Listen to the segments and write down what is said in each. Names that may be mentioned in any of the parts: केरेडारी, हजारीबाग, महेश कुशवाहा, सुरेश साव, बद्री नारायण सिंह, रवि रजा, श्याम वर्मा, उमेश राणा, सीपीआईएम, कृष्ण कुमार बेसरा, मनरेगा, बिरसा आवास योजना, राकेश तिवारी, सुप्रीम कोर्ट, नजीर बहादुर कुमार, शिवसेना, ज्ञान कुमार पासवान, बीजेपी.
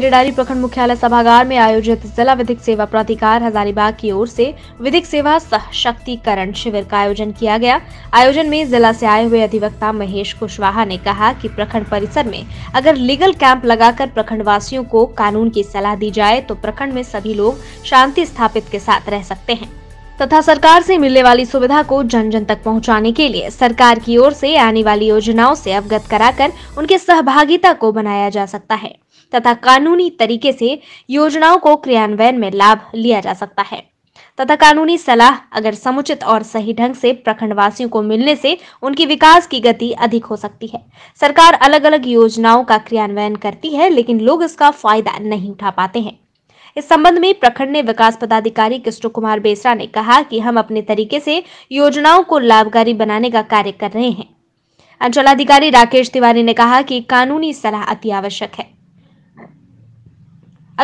केरेडारी प्रखंड मुख्यालय सभागार में आयोजित जिला विधिक सेवा प्राधिकार हजारीबाग की ओर से विधिक सेवा सशक्तिकरण शिविर का आयोजन किया गया। आयोजन में जिला से आए हुए अधिवक्ता महेश कुशवाहा ने कहा कि प्रखंड परिसर में अगर लीगल कैंप लगाकर प्रखंड वासियों को कानून की सलाह दी जाए तो प्रखंड में सभी लोग शांति स्थापित के साथ रह सकते हैं तथा सरकार से मिलने वाली सुविधा को जन जन तक पहुंचाने के लिए सरकार की ओर से आने वाली योजनाओं से अवगत कराकर उनके सहभागिता को बनाया जा सकता है तथा कानूनी तरीके से योजनाओं को क्रियान्वयन में लाभ लिया जा सकता है तथा कानूनी सलाह अगर समुचित और सही ढंग से प्रखंडवासियों को मिलने से उनकी विकास की गति अधिक हो सकती है। सरकार अलग अलग योजनाओं का क्रियान्वयन करती है लेकिन लोग इसका फायदा नहीं उठा पाते हैं। इस संबंध में प्रखंड ने विकास पदाधिकारी कृष्ण कुमार बेसरा ने कहा कि हम अपने तरीके से योजनाओं को लाभकारी बनाने का कार्य कर रहे हैं। अंचलाधिकारी राकेश तिवारी ने कहा कि कानूनी सलाह अति आवश्यक है।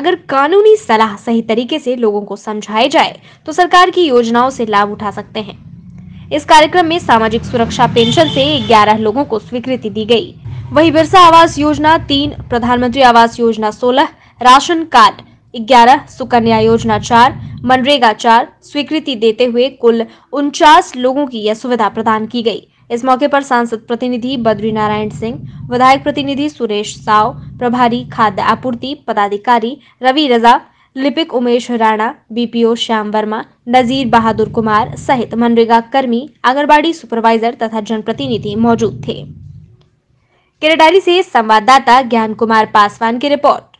अगर कानूनी सलाह सही तरीके से लोगों को समझाई जाए तो सरकार की योजनाओं से लाभ उठा सकते हैं। इस कार्यक्रम में सामाजिक सुरक्षा पेंशन से 11 लोगों को स्वीकृति दी गई। वही बिरसा आवास योजना 3, प्रधानमंत्री आवास योजना 16, राशन कार्ड 11, सुकन्या योजना 4, मनरेगा 4 स्वीकृति देते हुए कुल 49 लोगों की यह सुविधा प्रदान की गई। इस मौके पर सांसद प्रतिनिधि बद्री नारायण सिंह, विधायक प्रतिनिधि सुरेश साव, प्रभारी खाद्य आपूर्ति पदाधिकारी रवि रजा, लिपिक उमेश राणा, बीपीओ श्याम वर्मा, नजीर बहादुर कुमार सहित मनरेगा कर्मी, आंगनबाड़ी सुपरवाइजर तथा जनप्रतिनिधि मौजूद थे। केरेडारी से संवाददाता ज्ञान कुमार पासवान की रिपोर्ट।